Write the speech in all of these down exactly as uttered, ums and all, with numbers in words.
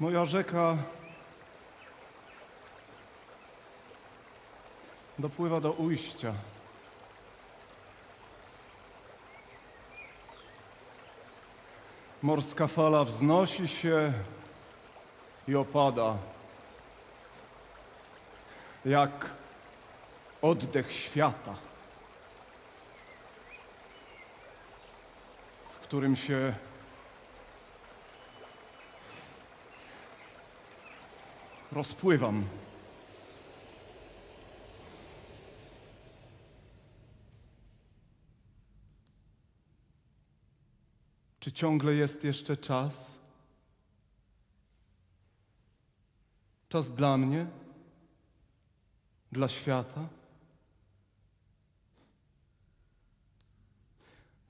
Moja rzeka dopływa do ujścia. Morska fala wznosi się i opada, jak oddech świata, w którym się rozpływam. Czy ciągle jest jeszcze czas? Czas dla mnie? Dla świata?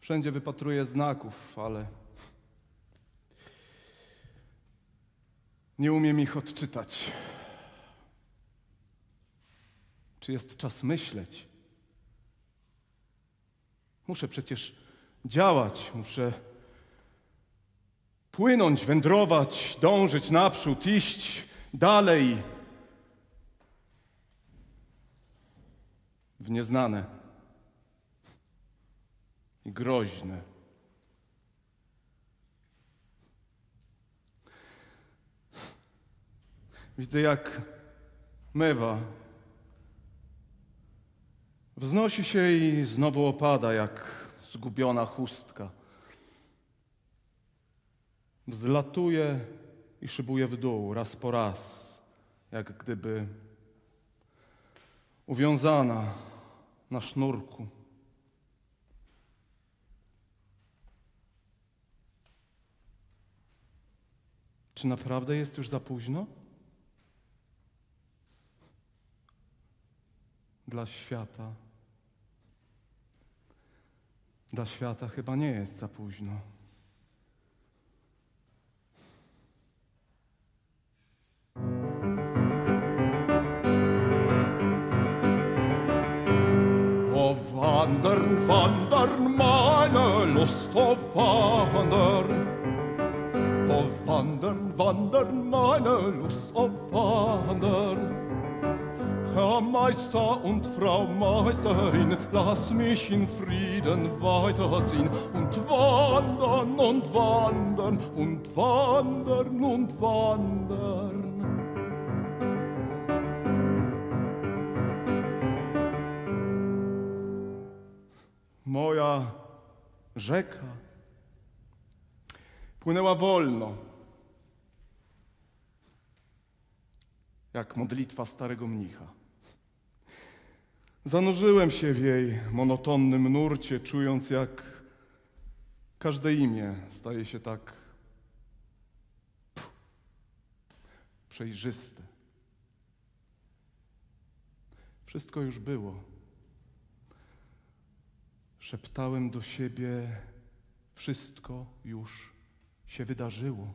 Wszędzie wypatruję znaków, ale nie umiem ich odczytać. Czy jest czas myśleć? Muszę przecież działać, muszę płynąć, wędrować, dążyć naprzód, iść dalej w nieznane i groźne. Widzę, jak mewa wznosi się i znowu opada, jak zgubiona chustka. Wzlatuje i szybuje w dół, raz po raz, jak gdyby uwiązana na sznurku. Czy naprawdę jest już za późno? Dla świata. Dla świata chyba nie jest za późno. Wandern, wandern, meine Lust, oh wandern. Oh wandern, wandern, meine Lust, oh wandern. Herr Meister und Frau Meisterin, lass mich in Frieden weiterziehen und wandern und wandern und wandern und wandern. Moja rzeka płynęła wolno, jak modlitwa starego mnicha. Zanurzyłem się w jej monotonnym nurcie, czując, jak każde imię staje się tak przejrzyste. Wszystko już było. Szeptałem do siebie, wszystko już się wydarzyło.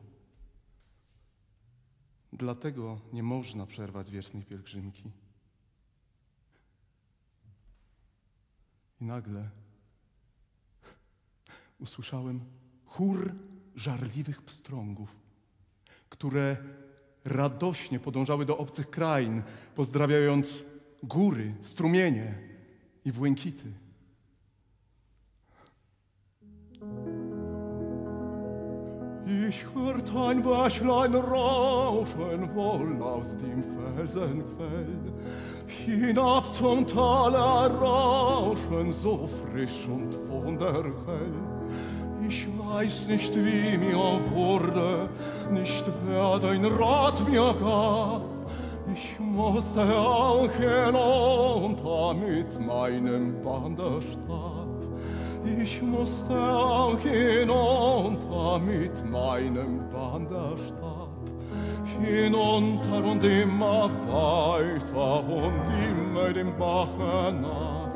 Dlatego nie można przerwać wiecznej pielgrzymki. I nagle usłyszałem chór żarliwych pstrągów, które radośnie podążały do obcych krain, pozdrawiając góry, strumienie i błękity. Ich hört ein Bächlein rauschen, wohl aus dem Felsenquell. Hinab zum Tal rauschen, so frisch und wunderhell. Ich weiß nicht, wie mir wurde, nicht wer dein Rat mir gab. Ich musste auch hinunter mit meinem Wanderstab. Ich musste auch hinunter mit meinem Wanderstab, hinunter und immer weiter und immer dem Bache nach,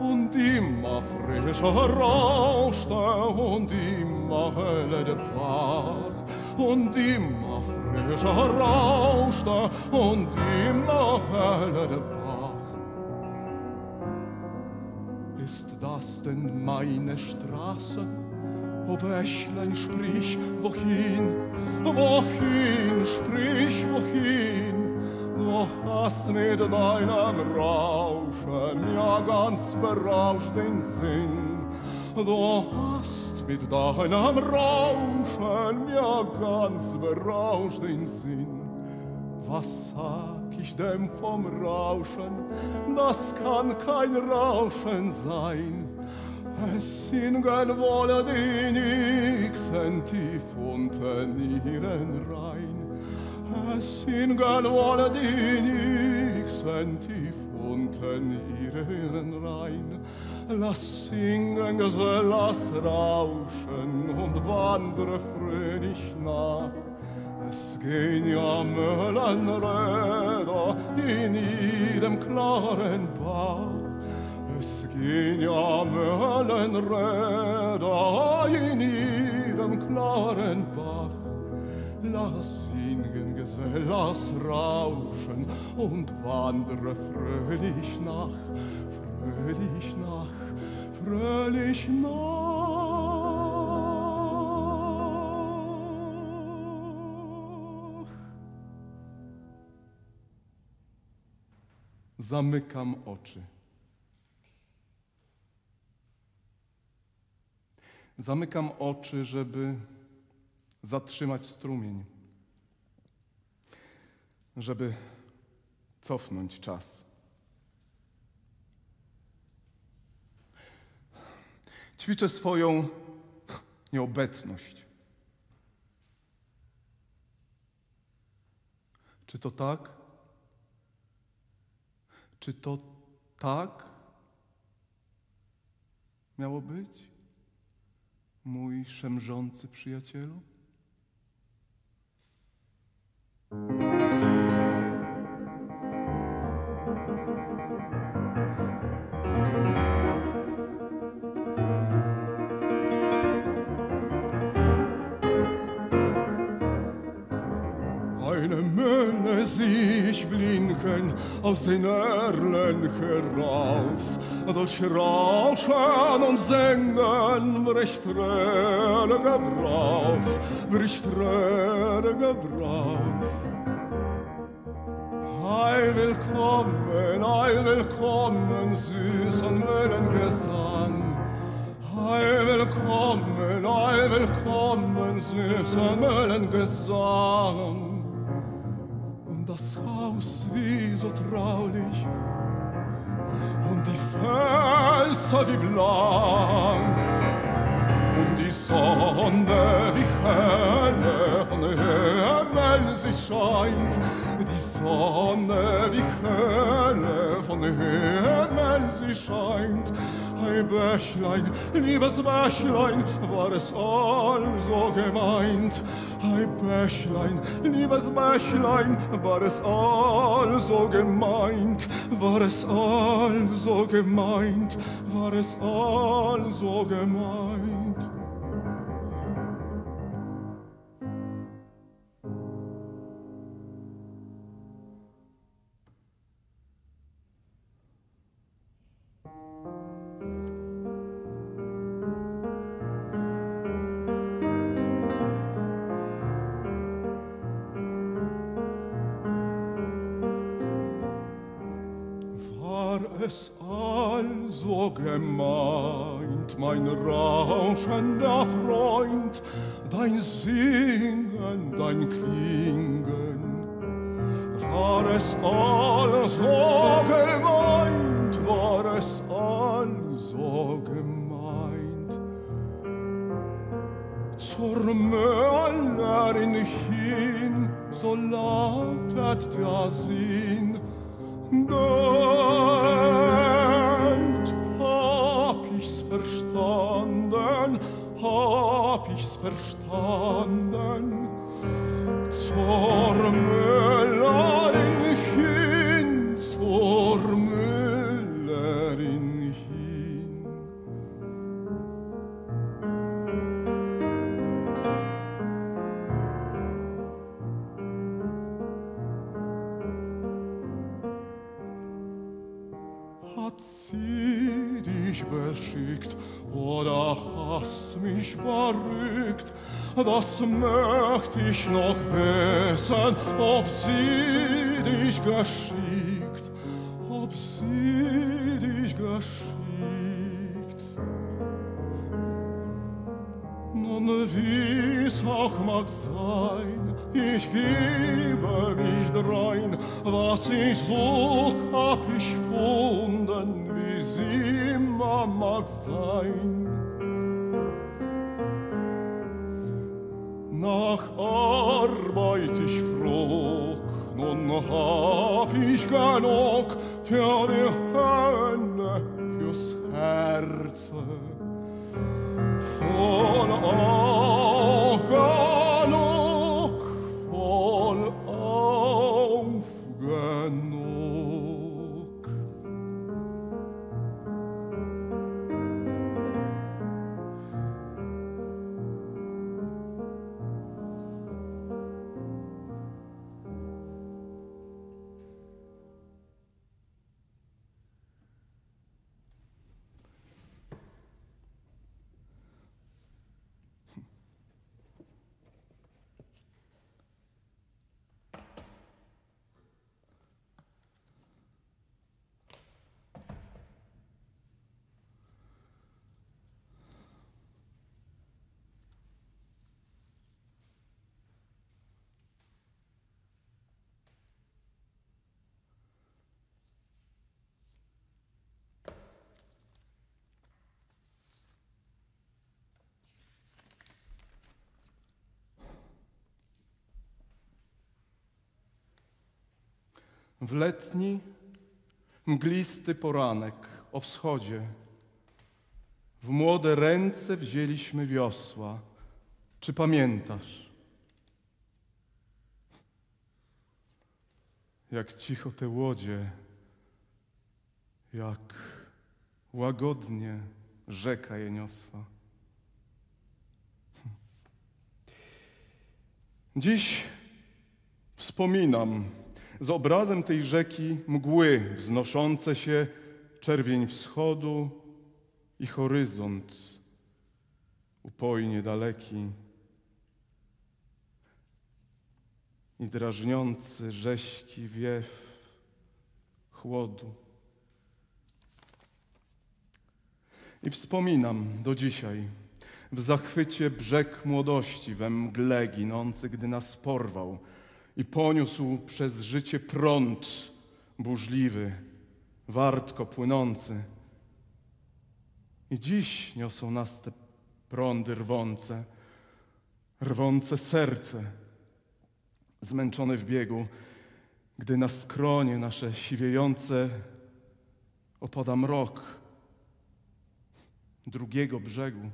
und immer frischer rauschte und immer heller der Bach, und immer frischer rauschte und immer heller der Bach. Ist das denn meine Straße? O Bächlein, sprich, wohin, wohin und sprich, wohin, doch hast mit deinem Rauschen ja ganz berauscht den Sinn. Du hast mit deinem Rauschen ja ganz berauscht den Sinn. Was sag ich denn vom Rauschen? Das kann kein Rauschen sein. Es singen wohl die Nixen tief unten ihren Rhein. Es singen wohl die Nixen tief unten ihren Rhein. Lass singen, lass rauschen und wandere fröhlich nach. Es gehen ja Müllenräder in jedem klaren Bach. Es gehen ja Müllenräder in jedem klaren Bach. Lass singen, Gesell, lass rauschen und wandere fröhlich nach, fröhlich nach, fröhlich nach. Zamykam oczy. Zamykam oczy, żeby zatrzymać strumień, żeby cofnąć czas. Ćwiczę swoją nieobecność. Czy to tak? Czy to tak miało być? Mój szemrzący przyjacielu? Eine Mölle sich blinken aus den Erlen heraus, durch Rauschen und Singen bricht träge Braus, bricht träge Braus. Ei willkommen, ei willkommen, süßen Müllengesang. Ei willkommen, ei willkommen, süßer Müllengesang. Das Haus wie so traulich und die Fenster wie blank und die Sonne wie helle von Himmel sie scheint, die Sonne wie helle von Himmel sie scheint. Ein Bächlein, liebes Bächlein, war es also gemeint. Ein Bächlein, liebes Bächlein, war es also gemeint. War es also gemeint, war es also gemeint. Es also gemeint, mein rauschender Freund, dein Singen, dein Klingen. War es also gemeint, war es also gemeint. Zur Müllerin hin, so lautet der Sinn, Geld, hab ich's verstanden, hab ich's verstanden. Zur Müllerin hin, zur Müllerin hin. Hat sie die mich beschickt oder hast mich berügt. Das möcht ich noch wissen, ob sie dich geschickt, ob sie dich geschickt. Nun wie's auch mag sein, ich gebe mich drein, was ich such, hab ich gefunden, wie's immer mag sein. Nach Arbeit ich frug, nun hab ich genug für die Hände, fürs Herz. Voll auf genug, voll auf genug. W letni, mglisty poranek o wschodzie w młode ręce wzięliśmy wiosła. Czy pamiętasz? Jak cicho te łodzie, jak łagodnie rzeka je niosła. Dziś wspominam z obrazem tej rzeki mgły wznoszące się, czerwień wschodu i horyzont upojnie daleki i drażniący rześki wiew chłodu. I wspominam do dzisiaj w zachwycie brzeg młodości we mgle ginący, gdy nas porwał i poniósł przez życie prąd burzliwy, wartko płynący. I dziś niosą nas te prądy rwące, rwące serce, zmęczone w biegu, gdy na skronie nasze siwiejące opada mrok drugiego brzegu.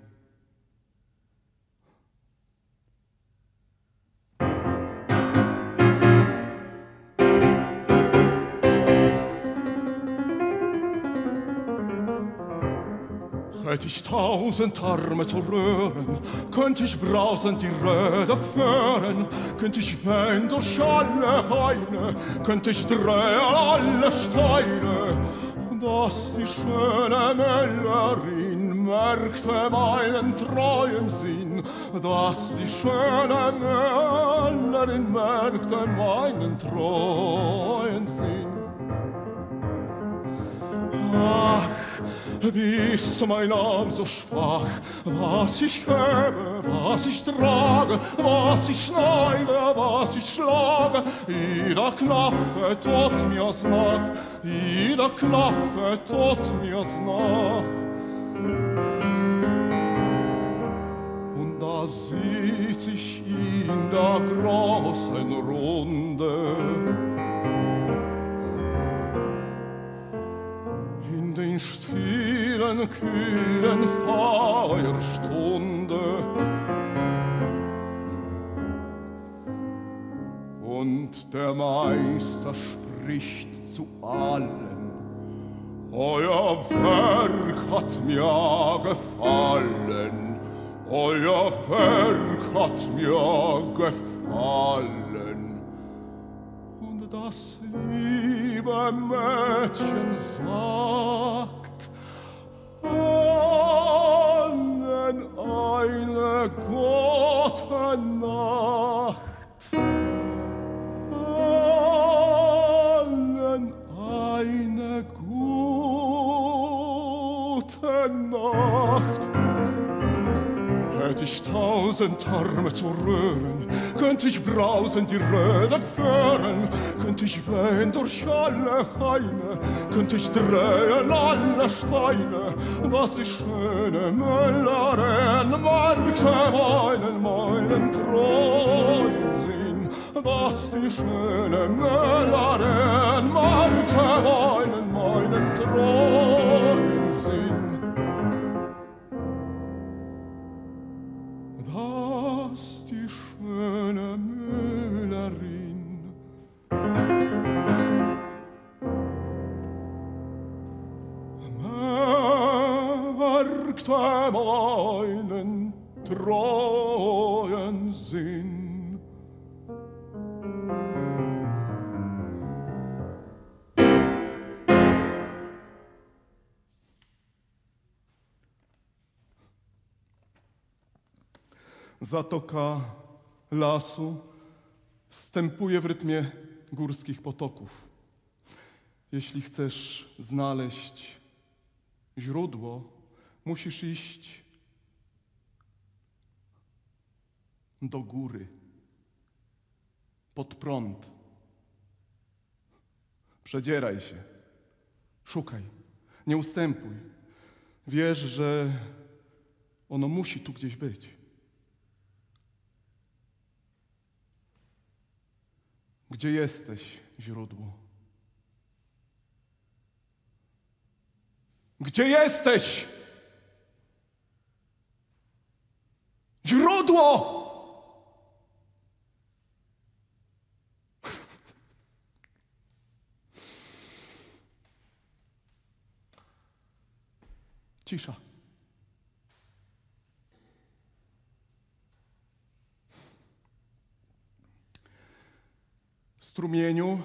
Hätt ich tausend Arme zu rühren, könnt ich brausend die Röder führen, könnt ich wehen durch alle Heine, könnt ich drehen alle Steine, dass die schöne Müllerin merkte meinen treuen Sinn, dass die schöne Müllerin merkte meinen treuen Sinn. Ach, wie ist mein Arm so schwach, was ich hebe, was ich trage, was ich schneide, was ich schlage, jeder Klappe tut mir's nach, jeder Klappe tut mir's nach. Da sieht sich in der großen Runde, in den stillen, kühlen Feierstunde. Und der Meister spricht zu allen, euer Werk hat mir gefallen, euer Werk hat mir gefallen. Und das liebe Mädchen sagt, eine gute Nacht, allen eine gute Nacht. Hätt ich tausend Arme zu rühren, könnt ich brausend die Röder führen, könnt ich wehen durch alle Heine, könnt ich drehen alle Steine, dass die schöne Müllerin merkte meinen, meinen treuen Sinn, dass die schöne Müllerin merkte meinen, meinen treuen Sinn. Dass die schöne Müllerin merkte meinen treuen Sinn. Zatoka lasu stępuje w rytmie górskich potoków. Jeśli chcesz znaleźć źródło, musisz iść do góry, pod prąd. Przedzieraj się, szukaj, nie ustępuj. Wiesz, że ono musi tu gdzieś być. Gdzie jesteś, źródło? Gdzie jesteś? Źródło! Cisza. W strumieniu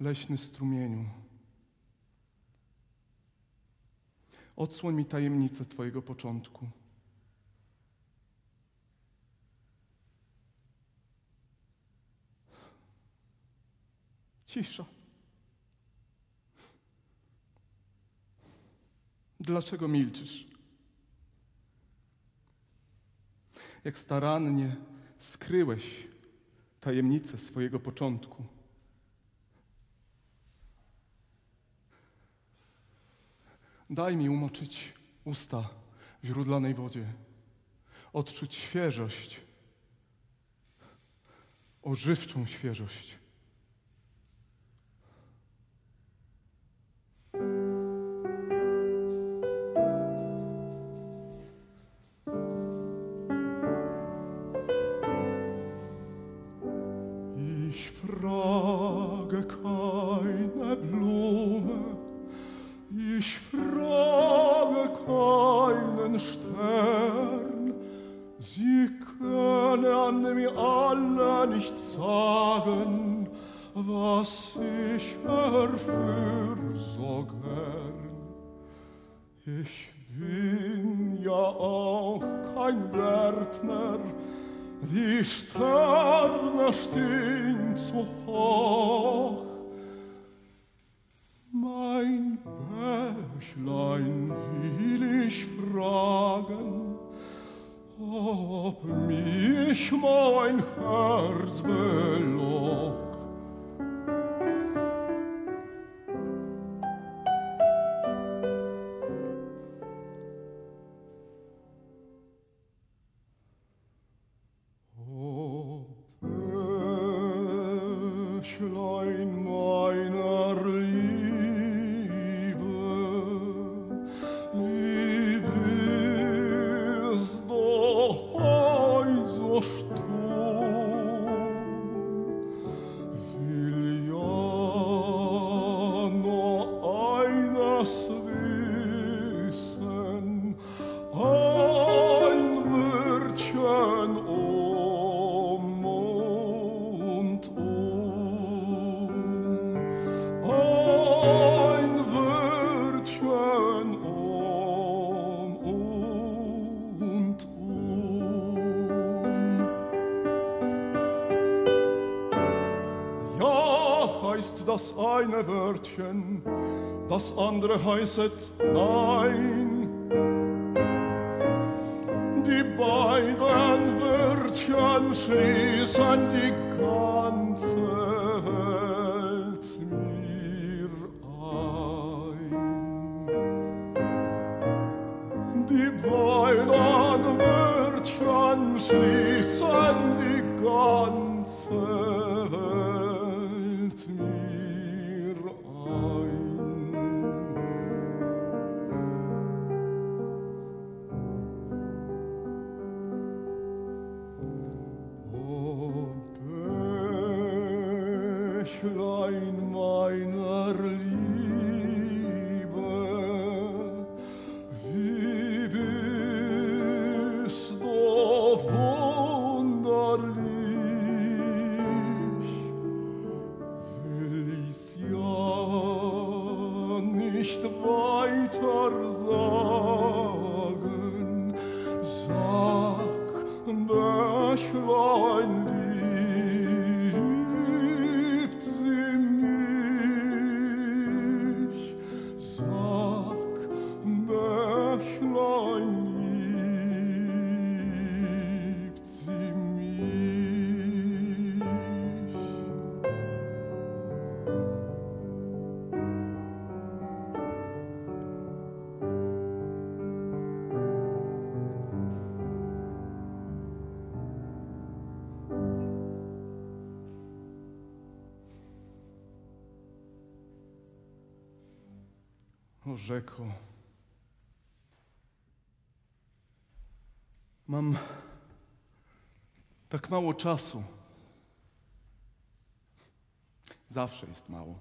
leśny strumieniu odsłoń mi tajemnicę twojego początku. Cisza. Dlaczego milczysz? Jak starannie skryłeś tajemnicę swojego początku. Daj mi umoczyć usta w źródlanej wodzie, odczuć świeżość, ożywczą świeżość. Ich bin ja auch kein Gärtner, die Sterne stehen zu hoch. Mein Bächlein will ich fragen, ob mich mein Herz belockt. das eine Wörtchen, das andere heißet nein. Die beiden Wörtchen schließen die ganze Welt mir ein. Die beiden Wörtchen schließen die ganze Welt mir ein. Bächlein meiner Liebe, wie bist du wunderlich, will ich's ja nicht weiter sagen. Sag, Bächlein, o rzeko, mam tak mało czasu. Zawsze jest mało.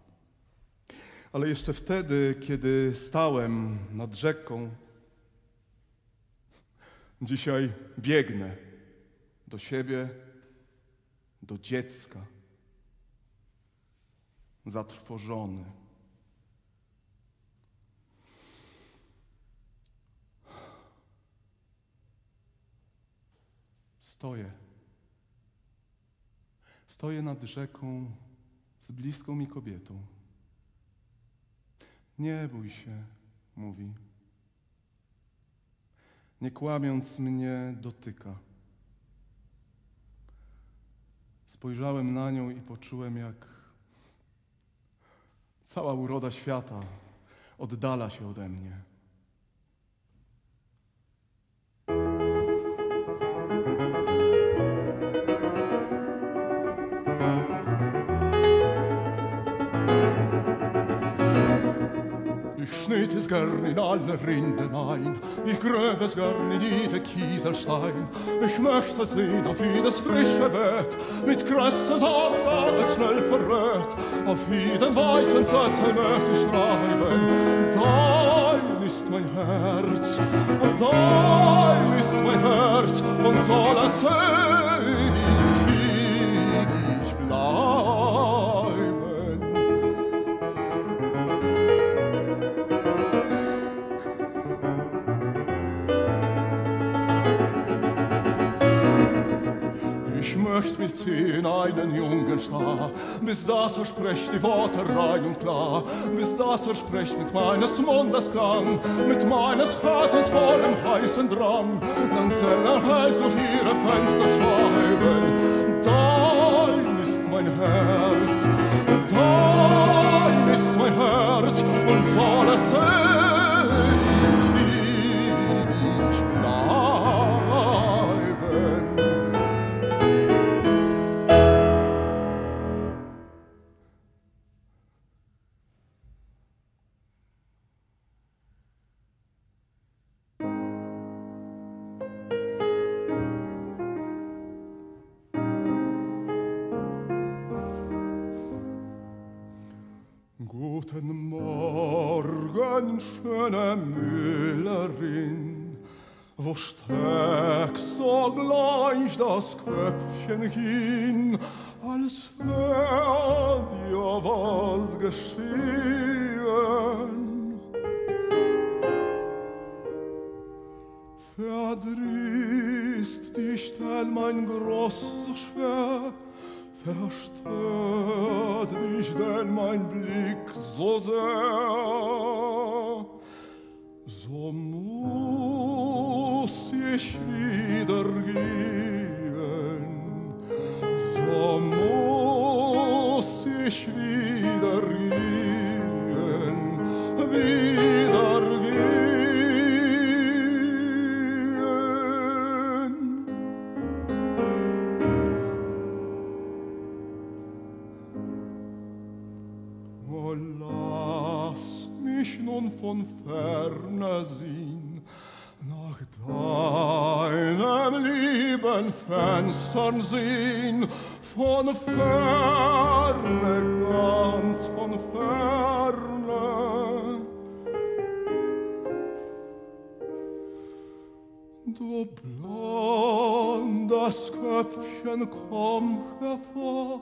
Ale jeszcze wtedy, kiedy stałem nad rzeką, dzisiaj biegnę do siebie, do dziecka, zatrwożony. Stoję. Stoję nad rzeką z bliską mi kobietą. Nie bój się, mówi. Nie kłamiąc mnie dotyka. Spojrzałem na nią i poczułem, jak cała uroda świata oddala się ode mnie. Ich schnitt es gern in alle Rinden ein, ich gröb es gern in jeden Kieselstein. Ich möchte sehen auf jedes frische Bett, mit Kresse Samen alles schnell verrät. Auf jeden weißen Zettel möchte ich schreiben, dein ist mein Herz, dein ist mein Herz, und soll es ewig, ewig bleiben. Ich möchte mich ziehen, einen jungen Star, bis das er spricht die Worte rein und klar, bis das er spricht mit meines Mundes Klang, mit meines Herzens vollem heißen Drang, dann soll er halt auf ihre Fenster schreiben. Dein ist mein Herz, dein ist mein Herz, und soll es ewig, ewig bleiben. Guten Morgen, schöne Müllerin, wo steckst du gleich das Köpfchen hin, als wär dir was geschehen? Verdrießt dich, Teil mein Groß so schwer, Verstört mich denn mein Blick so sehr, so muss ich wieder gehen, so muss ich wieder gehen, wieder gehen. Von ferne sehn nach deinem lieben Fenstern sehn, von ferne, ganz von ferne. Du blondes Köpfchen, komm hervor,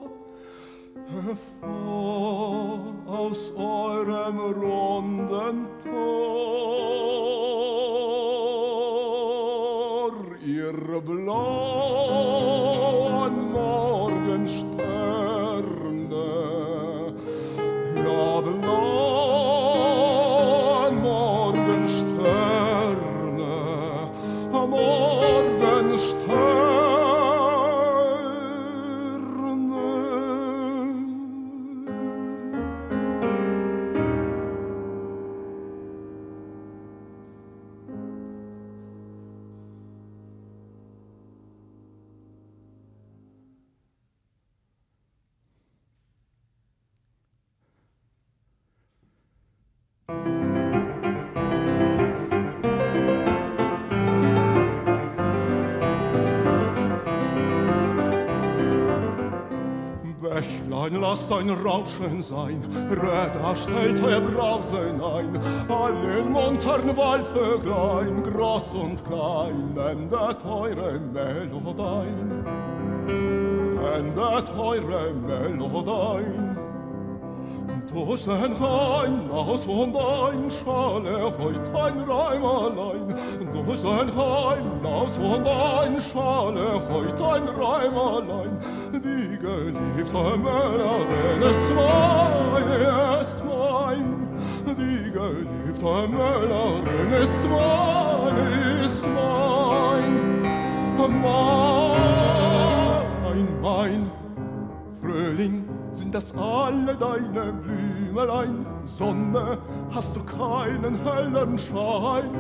hervor aus eurem runden Tor, ihr blauen Morgensterne, ja blauen Morgensterne, Morgensterne. Lass dein Rauschen sein, Räder stellt euer Brausen ein, allen muntern Waldvöglein, groß und klein, endet eure Melodein, endet eure Melodein. Durch den Rhein aus und ein, schalle heut ein Reimerlein, durch den Rhein aus und ein, schalle heut ein Reimerlein. Die geliebte Müllerin ist mein, ist mein. Die geliebte Müllerin ist mein, ist mein. Mein, mein Frühling, sind das alle deine Blümelein? Sonne, hast du keinen hellen Schein?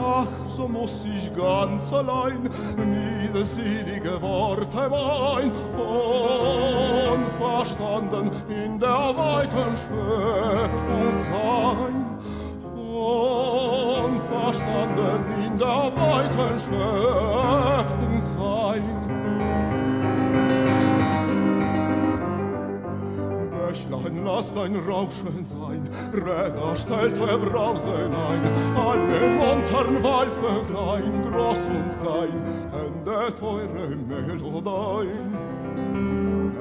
Ach, so muss ich ganz allein niederselige Worte mein, unverstanden in der weiten Schöpfung sein, unverstanden in der weiten Schöpfung sein. Bächlein, lass dein Rauschen sein, Räder stellt euer Brausen ein, alle muntern Waldvöglein, groß und klein, endet eure Melodein,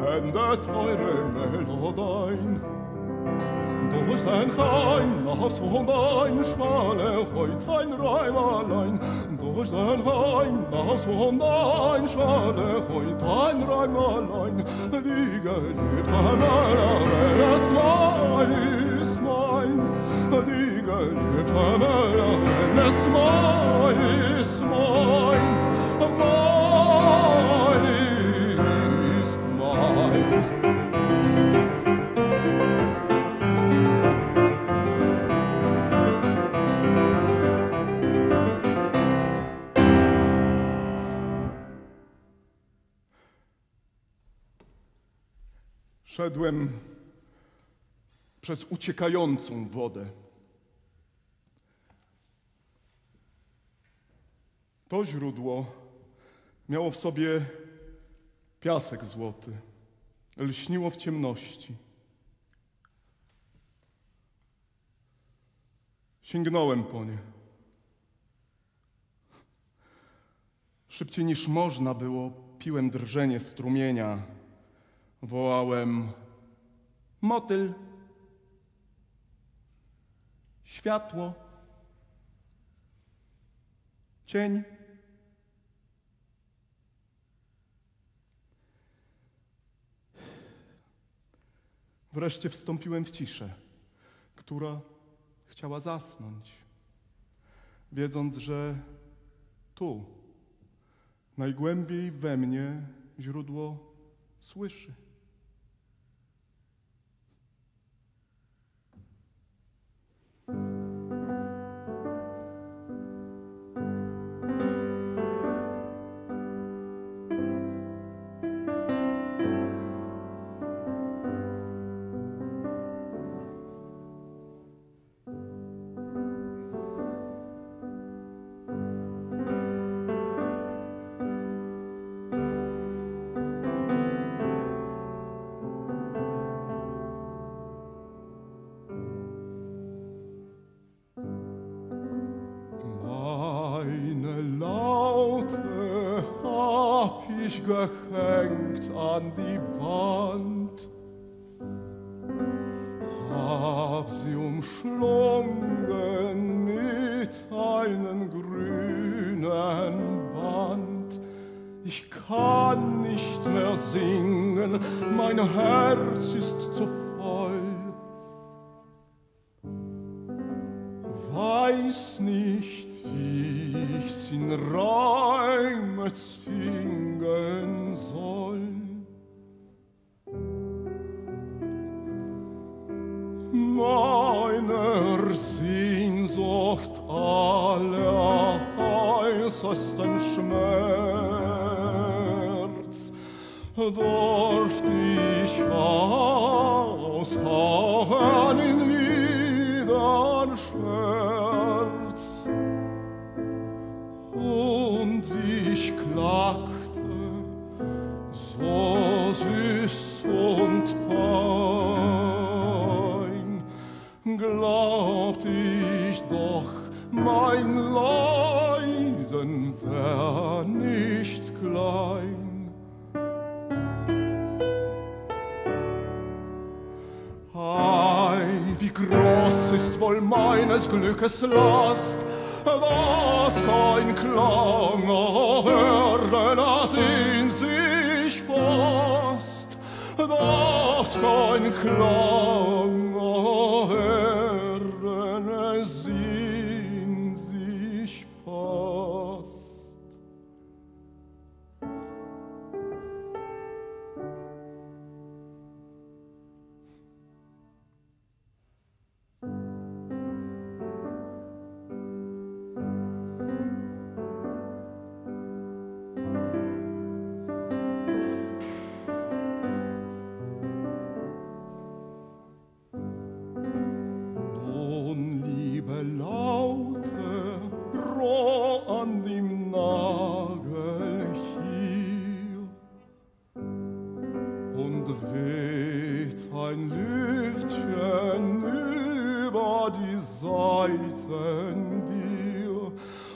endet eure Melodein. Durch den Rhein aus und ein, schalle heut ein Reimerlein, durch den Rhein aus und ein, schalle heut ein Reimerlein. Die geliebte Müllerin ist mein, ist mein, die geliebte Müllerin ist mein, ist mein, mein, ist mein. Szedłem przez uciekającą wodę. To źródło miało w sobie piasek złoty, lśniło w ciemności. Sięgnąłem po nie. Szybciej niż można było, piłem drżenie strumienia. Wołałem: motyl, światło, cień. Wreszcie wstąpiłem w ciszę, która chciała zasnąć, wiedząc, że tu, najgłębiej we mnie, źródło słyszy. Ich gehängt an die Wand, hab sie umschlungen mit einem grünen Band. Ich kann nicht mehr singen, mein Herz ist zu voll. Weiß nicht, wie ich's in Räume zwing soll. Meiner Sehnsucht aller äußersten Schmerz durfte ich aushauchen in Liedern Schmerz, und ich klagte so süß und fein, glaubt ich doch, mein Leiden wär nicht klein. Ei, wie groß ist wohl meines Glückes Last, was kein Klang auf Erden hat in sich fast, was kein Klang auf Erden es in sich fasst.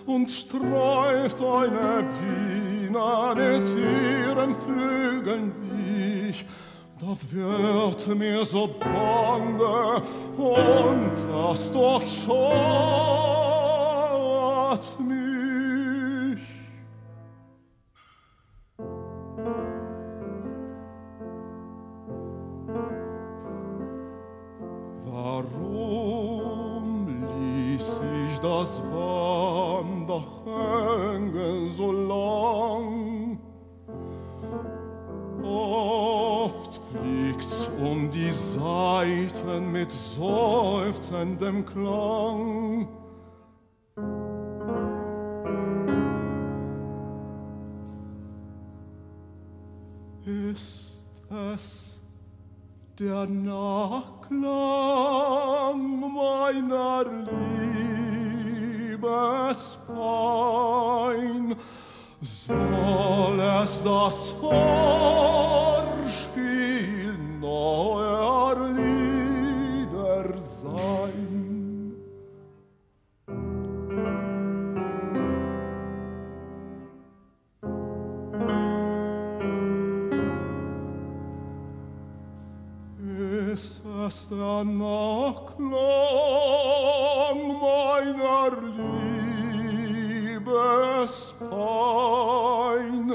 Und streift eine Biene mit ihren Flügeln dich, da wird mir so bange, und das durchschaut mich. Warum ließ ich das Band da hängen so lang? Oft fliegt's um die Saiten mit seufzendem Klang. Ist es der Nachklang meiner Liebespein, soll es das Vorspiel neuer Lieder sein? Ist es der Nachklang meiner Liebespein,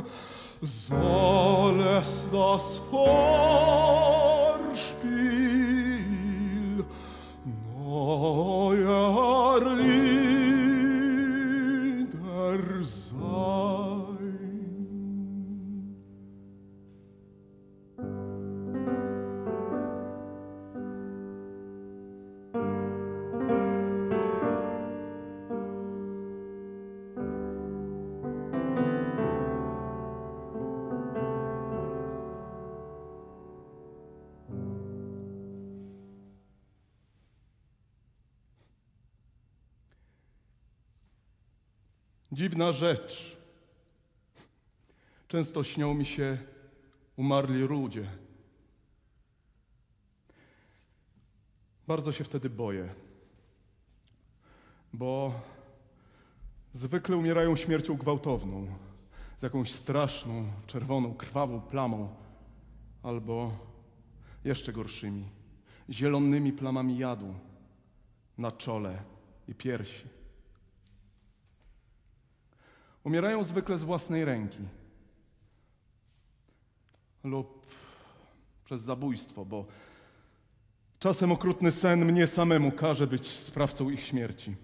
soll es das Vorspiel Dziwna rzecz. Często śnią mi się umarli ludzie. Bardzo się wtedy boję, bo zwykle umierają śmiercią gwałtowną, z jakąś straszną, czerwoną, krwawą plamą, albo jeszcze gorszymi, zielonymi plamami jadu na czole i piersi. Umierają zwykle z własnej ręki lub przez zabójstwo, bo czasem okrutny sen mnie samemu każe być sprawcą ich śmierci.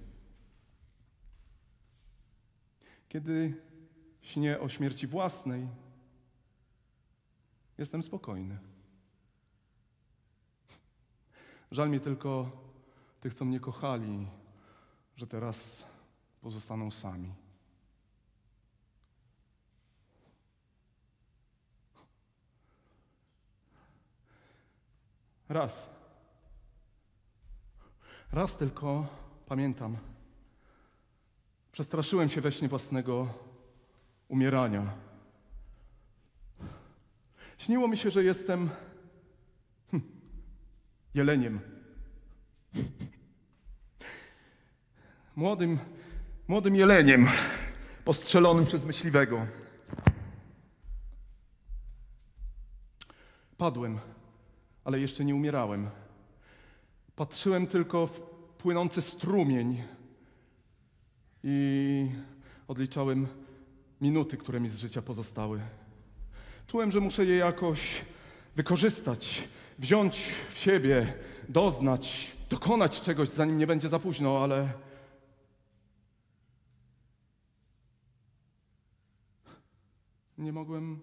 Kiedy śnię o śmierci własnej, jestem spokojny. Żal mi tylko tych, co mnie kochali, że teraz pozostaną sami. Raz. Raz tylko, pamiętam, przestraszyłem się we śnie własnego umierania. Śniło mi się, że jestem hm, jeleniem. Młodym, młodym jeleniem, postrzelonym przez myśliwego. Padłem, ale jeszcze nie umierałem. Patrzyłem tylko w płynący strumień i odliczałem minuty, które mi z życia pozostały. Czułem, że muszę je jakoś wykorzystać, wziąć w siebie, doznać, dokonać czegoś, zanim nie będzie za późno, ale... nie mogłem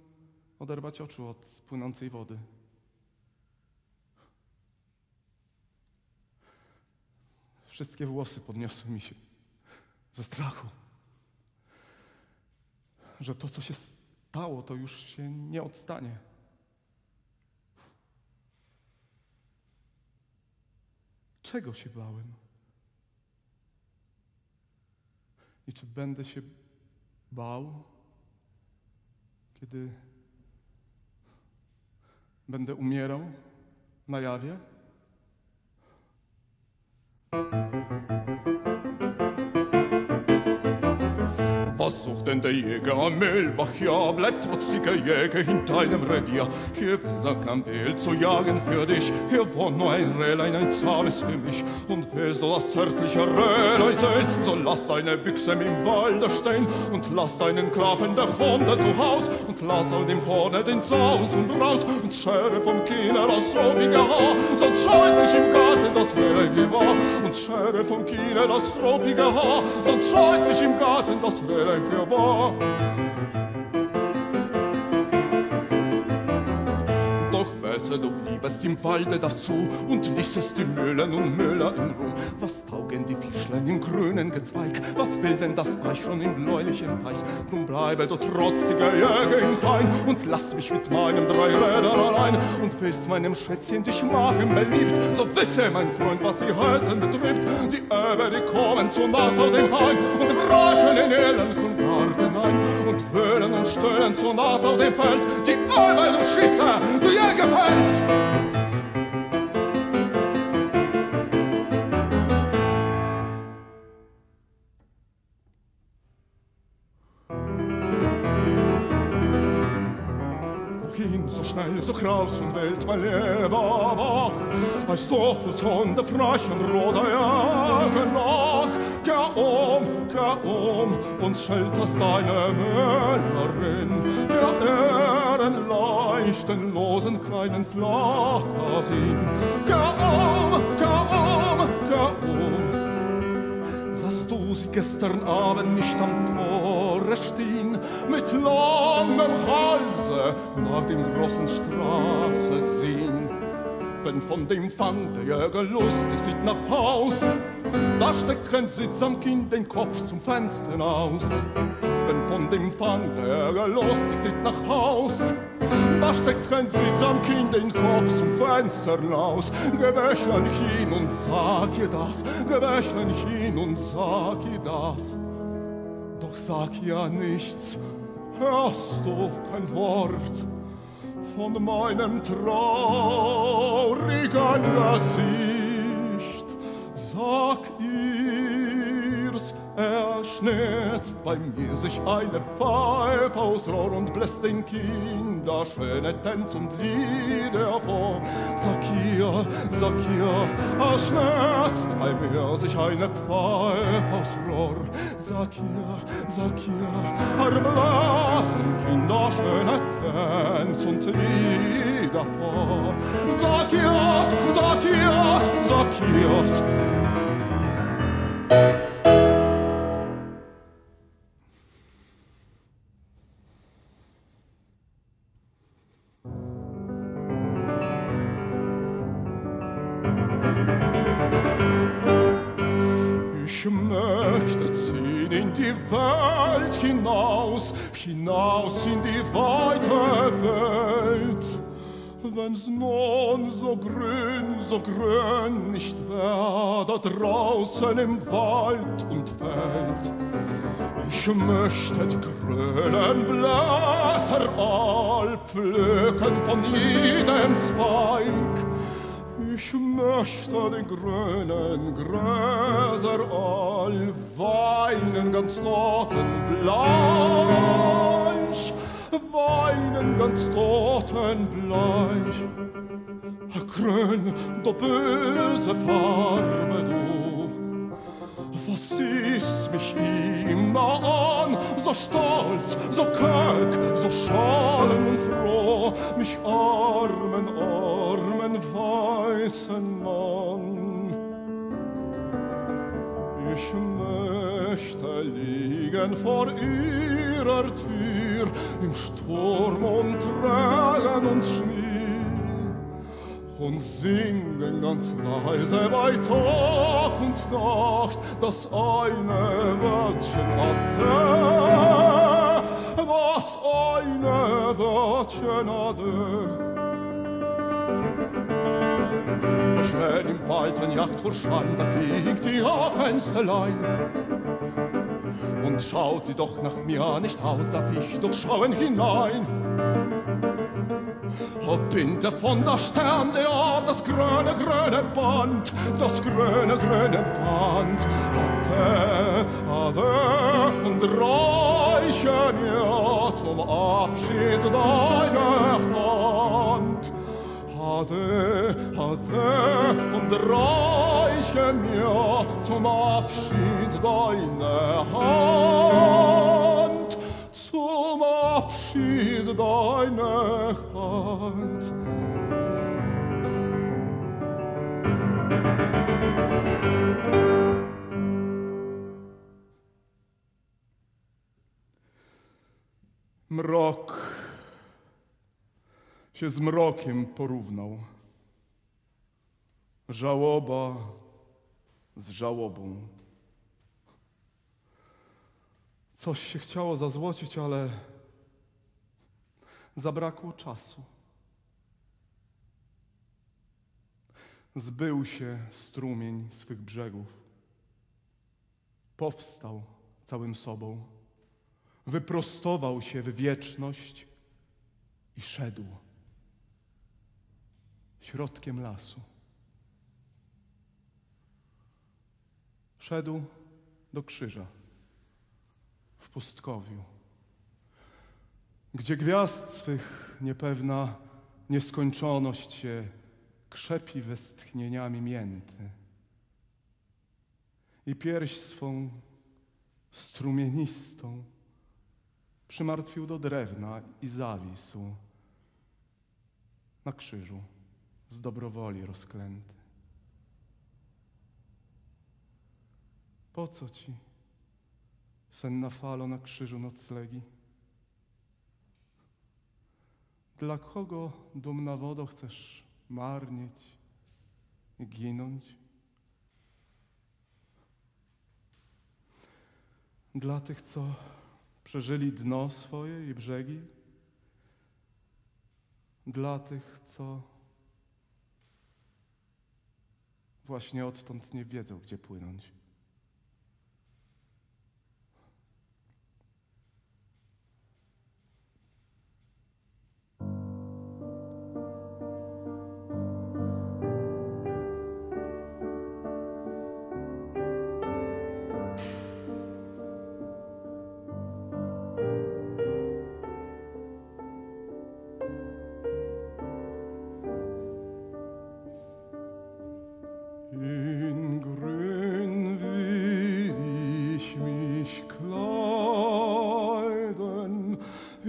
oderwać oczu od płynącej wody. Wszystkie włosy podniosły mi się ze strachu, że to, co się stało, to już się nie odstanie. Czego się bałem? I czy będę się bał, kiedy będę umierał na jawie? Was sucht der Jäger am Müllbach? Ja, bleib trotziger Jäger in deinem Revier. Hier Weser kam Wild zu jagen für dich. Hier wohnt nur ein Rehlein, ein zahmes für mich. Und wer soll das zärtliche Rehlein sein? So lass deine Büchse im Walde stehen. Und lass deinen Grafen der Hunde zu Haus. Und lass an dem vorne den Saus und raus. Und schere vom Kieler das tropige Haar. Sonst scheiß ich im Garten das Rehlein wie war. Und schere vom Kieler das tropige Haar. Sonst scheiß ich im Garten das Rehlein. Für wahr. Doch besser du bliebest im Walde dazu und ließest die Mühlen und Müller in Ruhe. Was taugen die Fischlein im grünen Gezweig? Was will denn das Eichhorn im bläulichen Teich? Nun bleibe du trotziger Jäger im Hain und lass mich mit meinem Dreiräder allein. Und willst meinem Schätzchen dich machen beliebt, so wisse, mein Freund, was die Hälsen betrifft. Die Erbe, die kommen zur Nacht auf den Hain und reichen in Elend und Garten ein und wöhlen und stöhlen zur Nacht auf dem Feld. Die Erbe, du Schisser, du Jägerfeld! So schnell, so kraus und wild, mein Leben wach, als so fürs Hunde frech und roter Jagen nach. Kehr um, kehr um und scheltest deine Müllerin, der ehrenleichten, losen, kleinen Flattersinn. Kehr um, kehr um, kehr um. Sahst du sie gestern Abend nicht am Tore stehen, mit langem Halse nach dem großen Straße sehen. Wenn von dem Pfand der Jäger lustig sieht nach Haus, da steckt kein Sitz am Kind den Kopf zum Fenster aus. Wenn von dem Pfand der Jäger lustig sieht nach Haus, da steckt kein Sitz am Kind den Kopf zum Fenster aus. Gewöchner nicht hin und sag ihr das, gewöchner nicht hin und sag ihr das. Doch sag ja nichts, hörst du kein Wort von meinem traurigen Gesicht. Sag ihr's, er schnitzt bei mir sich eine Pfeife aus Rohr und bläst den Kindern schöne Tänze und Lieder vor. Sag ihr, sag ihr, er schnitzt bei mir sich eine Pfeife aus Rohr. Sag ihr, sag ihr, er bläst den Kindern schöne Tänze und Lieder vor. Sag ihr's, sag ihr's, sag ihr's. Ich möchte ziehen in die Welt hinaus, hinaus in die weite Welt. Wenn's nun so grün, so grün nicht wär, da draußen im Wald und Feld. Ich möchte die grünen Blätter all pflücken von jedem Zweig. Ich möchte den grünen Gräser all weinen ganz totenbleich, weinen ganz totenbleich. Grün, du böse Farbe, du, was siehst mich immer an, so stolz, so keck, so schadenfroh, mich armen, armen weißen Mann. Ich möchte liegen vor ihrer Tür im Sturm und Tränen und Schnee und singen ganz leise bei Tag und Nacht das eine Wörtchen Ade, das eine Wörtchen Ade. Schwer im Wald ein Jagdhorschein, da klingt die Abendselein. Und schaut sie doch nach mir nicht aus, darf ich doch schauen hinein. Ob bin der von der Stern, der auf das grüne, grüne Band, das grüne, grüne Band. Ade, ade und reiche mir zum Abschied deine Hand. Ade, ade und reiche mir zum Abschied deine Hand, zum Abschied deine Hand. Mrok się z mrokiem porównał, żałoba z żałobą. Coś się chciało zazłocić, ale zabrakło czasu. Zbył się strumień swych brzegów, powstał całym sobą, wyprostował się w wieczność i szedł środkiem lasu. Szedł do krzyża w pustkowiu, gdzie gwiazd swych niepewna nieskończoność się krzepi westchnieniami mięty i pierś swą strumienistą przymartwił do drewna i zawisł na krzyżu z dobrowoli rozklęty. Po co ci, senna falo, na krzyżu noclegi? Dla kogo, dumna wodo, chcesz marnieć i ginąć? Dla tych, co przeżyli dno swoje i brzegi? Dla tych, co właśnie odtąd nie wiedzą, gdzie płynąć.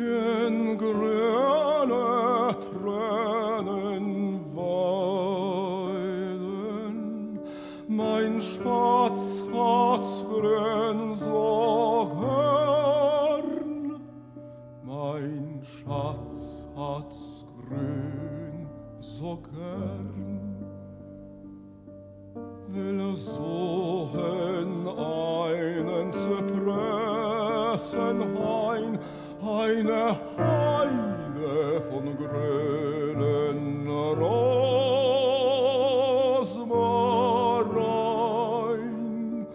in grüne Tränen weiden. Mein Schatz hat's drin so gern, mein Schatz hat's grün so gern. Will suchen einen Zypressenhain, eine Heide von grünen Rosmarin.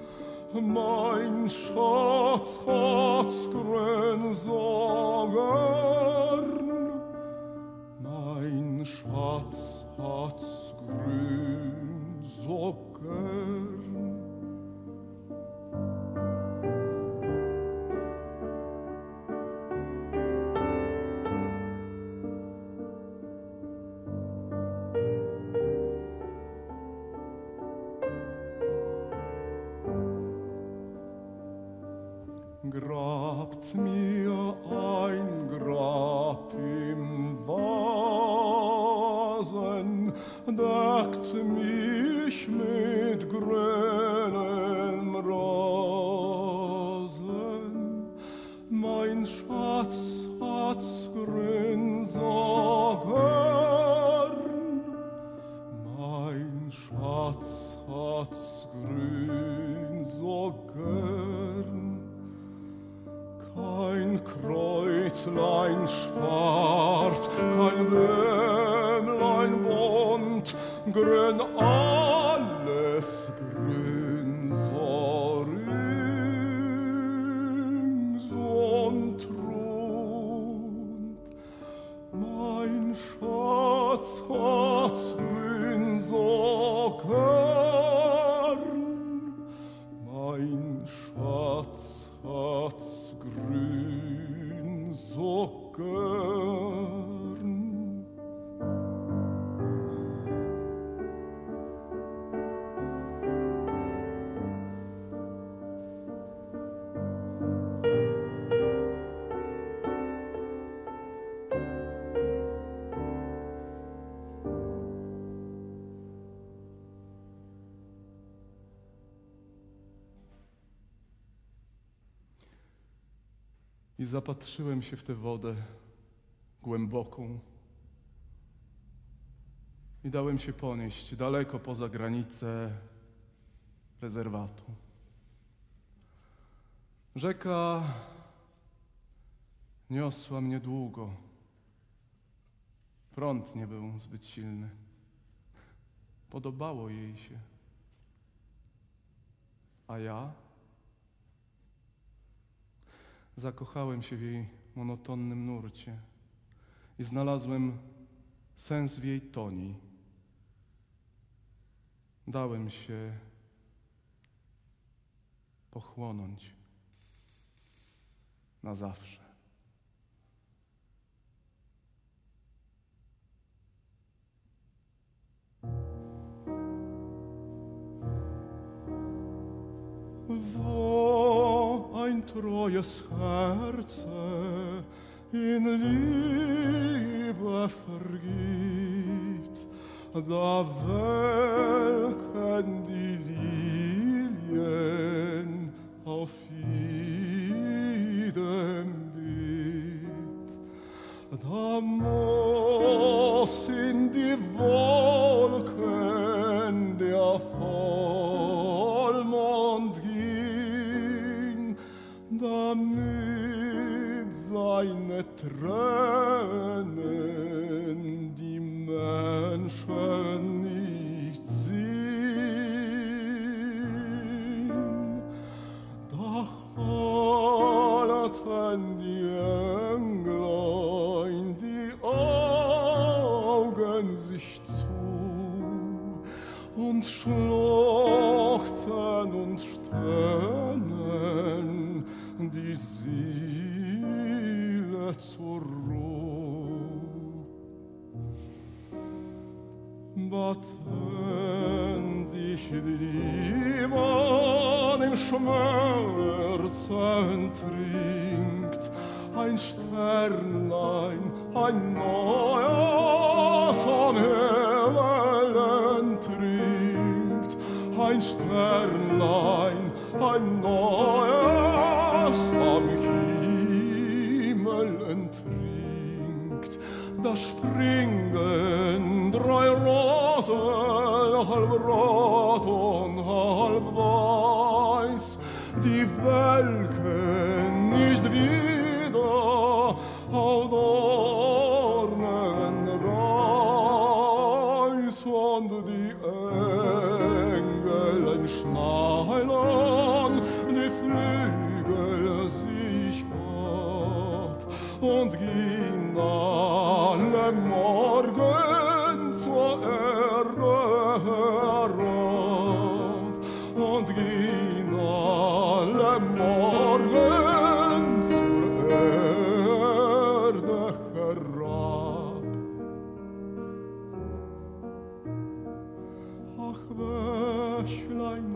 Mein Schatz hat's grün so gern, mein Schatz hat's grün so gern. Grabt mir ein Grab im Wasen, deckt mich mit grünem Rasen. Mein Schatz hat's grün so gern, mein Schatz hat's grün so gern. Kein Kräutlein schwarz, kein Blümlein bunt, grün alles grün so rings und rund. Mein Schatz hat's grün so gern, mein Schatz hat's grün so gern. I zapatrzyłem się w tę wodę głęboką i dałem się ponieść daleko poza granicę rezerwatu. Rzeka niosła mnie długo. Prąd nie był zbyt silny. Podobało jej się. A ja? Zakochałem się w jej monotonnym nurcie i znalazłem sens w jej toni. Dałem się pochłonąć na zawsze. Ein treues Herze in Liebe vergibt, da welken die Lilien auf jedem Beet. Da muss in die Wolken der Vollmond damit seine Tränen die Menschen nicht sehen. Da halten die Englein die Augen sich zu und schluchzen und stöhnen die Seele zur Ruhe. But wenn sich die Liebe im Schmerz ertrinkt, ein Sternlein, ein neues am Himmel trinkt. Ein Sternlein, ein neues am Himmel trinkt. Da springen drei Rosen, halb rot und halb weiß, die welken nicht wieder auf Dornen reißt, und die Engel schnallen die Flügel sich ab und gehen alle Morgen zur Erde herauf und gehen alle Morgen zur Erde herab. Ach Bächlein,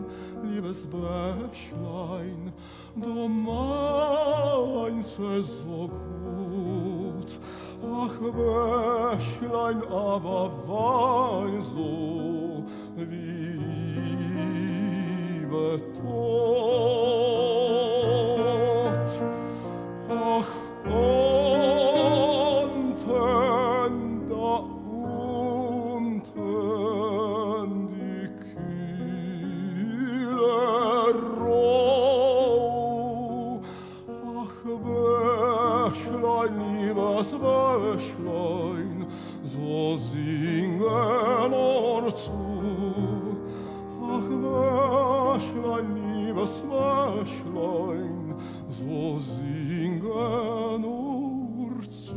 liebes Bächlein, du meinst es so gut. Ach Bächlein, aber weißt du, wie Liebe tot. Ach, unten, da unten die Kühle roh. Ach, Bächlein, liebes Bächlein, so singen uns zu. Ach, Bächlein, liebes Bächlein, so singen uns zu.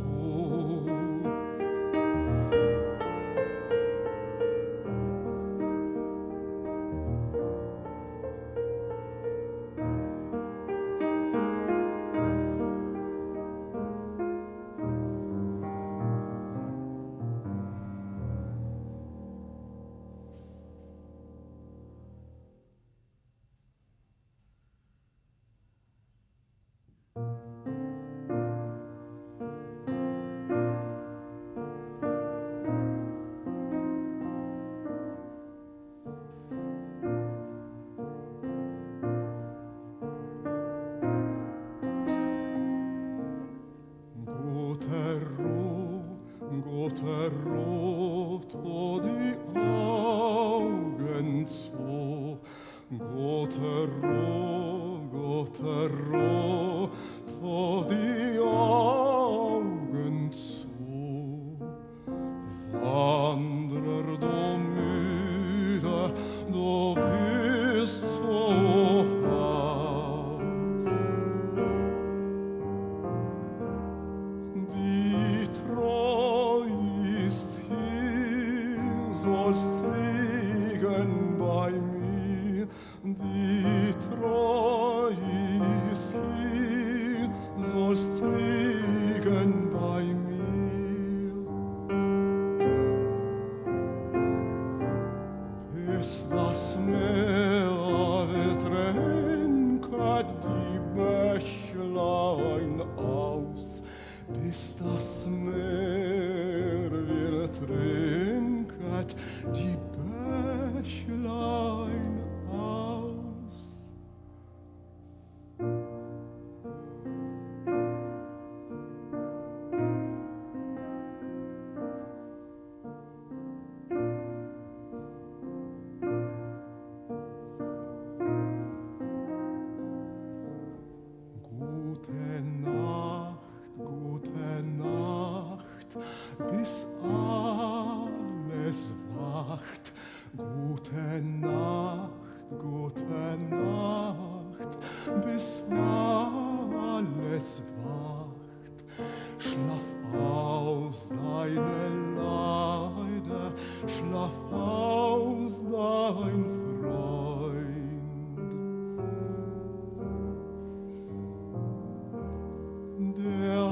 Der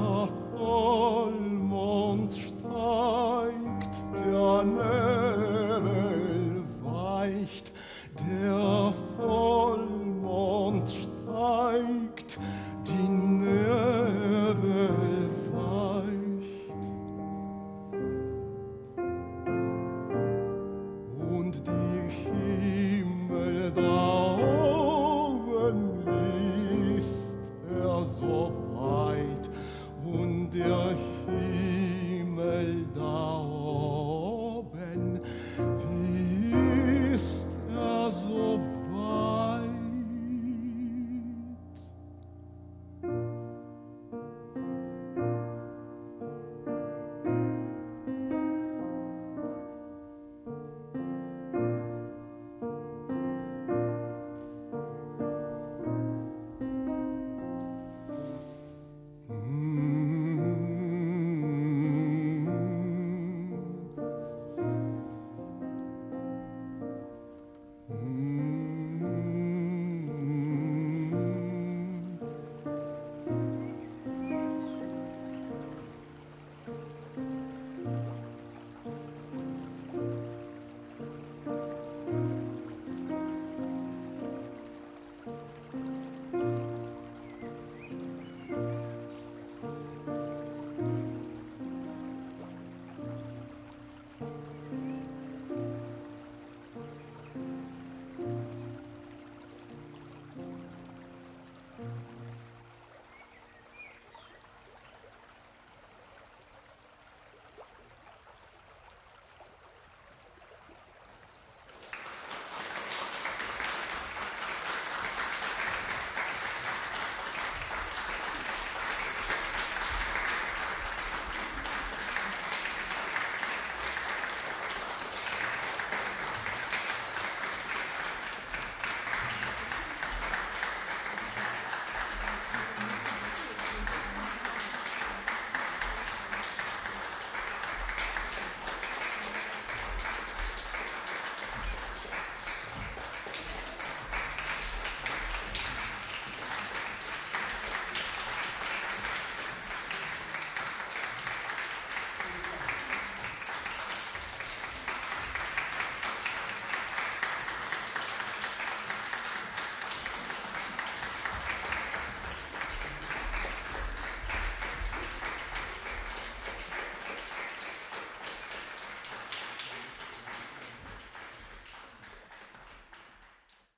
Vollmond strahlt. Himmel dauert.